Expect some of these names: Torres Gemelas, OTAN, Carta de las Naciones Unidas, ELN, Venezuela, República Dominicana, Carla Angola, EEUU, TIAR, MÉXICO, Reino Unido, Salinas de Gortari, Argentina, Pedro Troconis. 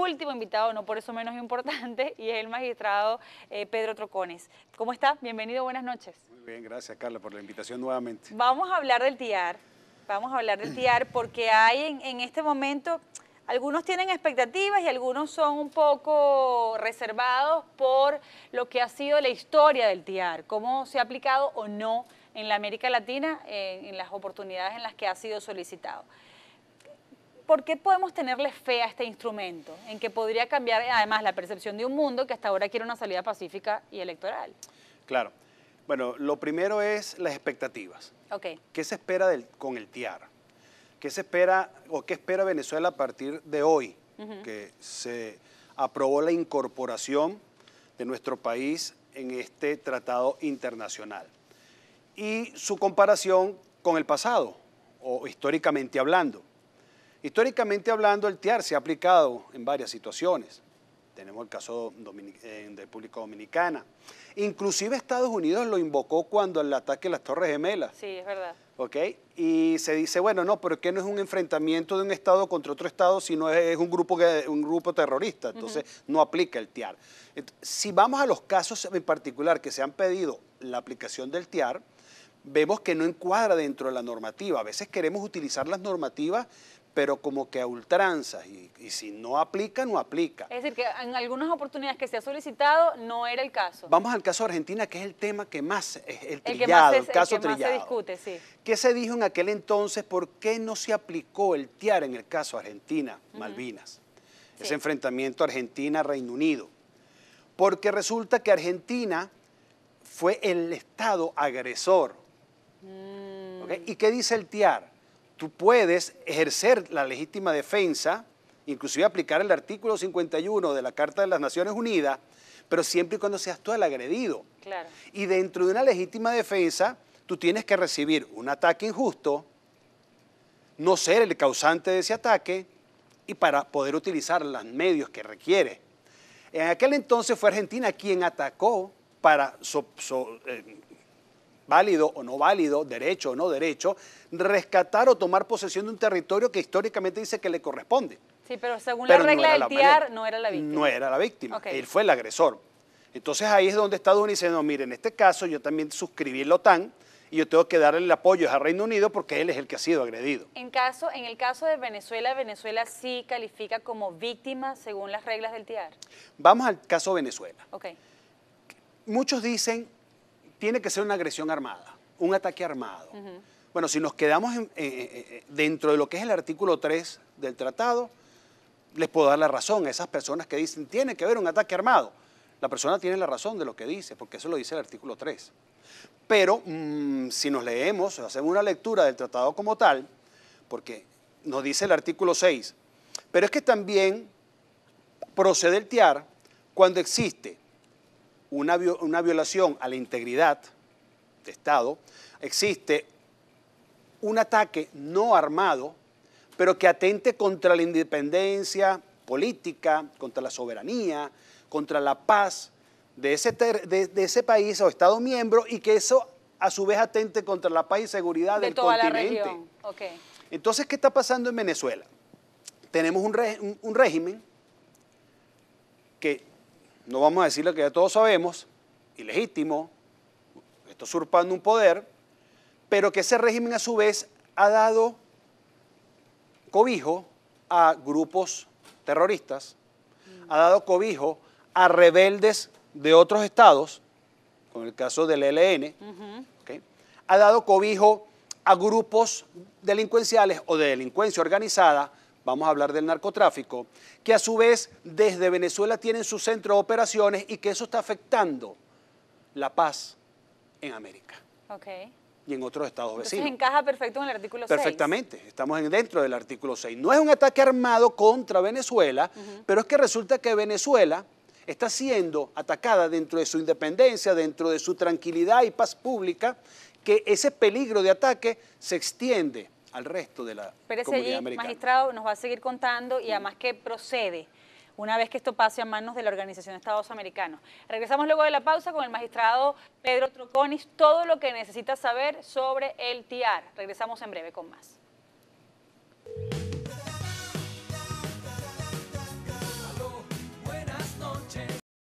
último invitado, no por eso menos importante, y es el magistrado Pedro Troconis. ¿Cómo está? Bienvenido, buenas noches. Muy bien, gracias Carla por la invitación nuevamente. Vamos a hablar del TIAR, porque hay en este momento, algunos tienen expectativas y algunos son un poco reservados por lo que ha sido la historia del TIAR, cómo se ha aplicado o no en la América Latina, en las oportunidades en las que ha sido solicitado. ¿Por qué podemos tenerle fe a este instrumento? En que podría cambiar además la percepción de un mundo que hasta ahora quiere una salida pacífica y electoral. Claro. Bueno, lo primero es las expectativas. Okay. ¿Qué se espera con el TIAR? ¿Qué se espera o qué espera Venezuela a partir de hoy? Que se aprobó la incorporación de nuestro país en este tratado internacional. Y su comparación con el pasado, o históricamente hablando. Históricamente hablando, el TIAR se ha aplicado en varias situaciones. Tenemos el caso de República Dominicana. Inclusive Estados Unidos lo invocó cuando el ataque de las Torres Gemelas. Sí, es verdad. ¿Ok? Y se dice, bueno, no, pero que no es un enfrentamiento de un Estado contra otro Estado, sino es un grupo terrorista. Entonces, no aplica el TIAR. Si vamos a los casos en particular que se han pedido la aplicación del TIAR, vemos que no encuadra dentro de la normativa. A veces queremos utilizar las normativas, pero como que a ultranzas, y si no aplica, no aplica. Es decir, que en algunas oportunidades que se ha solicitado, no era el caso. Vamos al caso de Argentina, que es el tema que más es el caso trillado. Más se discute, sí. ¿Qué se dijo en aquel entonces? ¿Por qué no se aplicó el TIAR en el caso Argentina-Malvinas? Sí. Ese enfrentamiento Argentina-Reino Unido. Porque resulta que Argentina fue el Estado agresor. ¿Okay? ¿Y qué dice el TIAR? Tú puedes ejercer la legítima defensa, inclusive aplicar el artículo 51 de la Carta de las Naciones Unidas, pero siempre y cuando seas tú el agredido. Claro. Y dentro de una legítima defensa, tú tienes que recibir un ataque injusto, no ser el causante de ese ataque, y para poder utilizar los medios que requiere. En aquel entonces fue Argentina quien atacó para... válido o no válido, derecho o no derecho, rescatar o tomar posesión de un territorio que históricamente dice que le corresponde. Sí, pero según la regla del TIAR, no era la víctima. No era la víctima, okay. Él fue el agresor. Entonces ahí es donde Estados Unidos dice, no, mire, en este caso yo también suscribí la OTAN y yo tengo que darle el apoyo al Reino Unido porque él es el que ha sido agredido. En el caso de Venezuela, ¿Venezuela sí califica como víctima según las reglas del TIAR? Vamos al caso de Venezuela. Okay. Muchos dicen... tiene que ser una agresión armada, un ataque armado. Bueno, si nos quedamos dentro de lo que es el artículo 3 del tratado, les puedo dar la razón a esas personas que dicen tiene que haber un ataque armado. La persona tiene la razón de lo que dice, porque eso lo dice el artículo 3. Pero si nos leemos, o hacemos una lectura del tratado como tal, porque nos dice el artículo 6, pero es que también procede el TIAR cuando existe una violación a la integridad de Estado, existe un ataque no armado, pero que atente contra la independencia política, contra la soberanía, contra la paz de ese país o Estado miembro, y que eso a su vez atente contra la paz y seguridad del continente. La región. Okay. Entonces, ¿qué está pasando en Venezuela? Tenemos un régimen que... no vamos a decir lo que ya todos sabemos, ilegítimo, está usurpando un poder, pero que ese régimen a su vez ha dado cobijo a grupos terroristas, ha dado cobijo a rebeldes de otros estados, con el caso del ELN, ¿okay? Ha dado cobijo a grupos delincuenciales o de delincuencia organizada. Vamos a hablar del narcotráfico, que a su vez desde Venezuela tienen su centro de operaciones y que eso está afectando la paz en América y en otros estados vecinos. Entonces encaja perfecto en el artículo 6. Perfectamente, estamos dentro del artículo 6. No es un ataque armado contra Venezuela, pero es que resulta que Venezuela está siendo atacada dentro de su independencia, dentro de su tranquilidad y paz pública, que ese peligro de ataque se extiende al resto de la comunidad americana. Magistrado, nos va a seguir contando y además que procede una vez que esto pase a manos de la Organización de Estados Americanos. Regresamos luego de la pausa con el magistrado Pedro Troconis, todo lo que necesita saber sobre el TIAR. Regresamos en breve con más.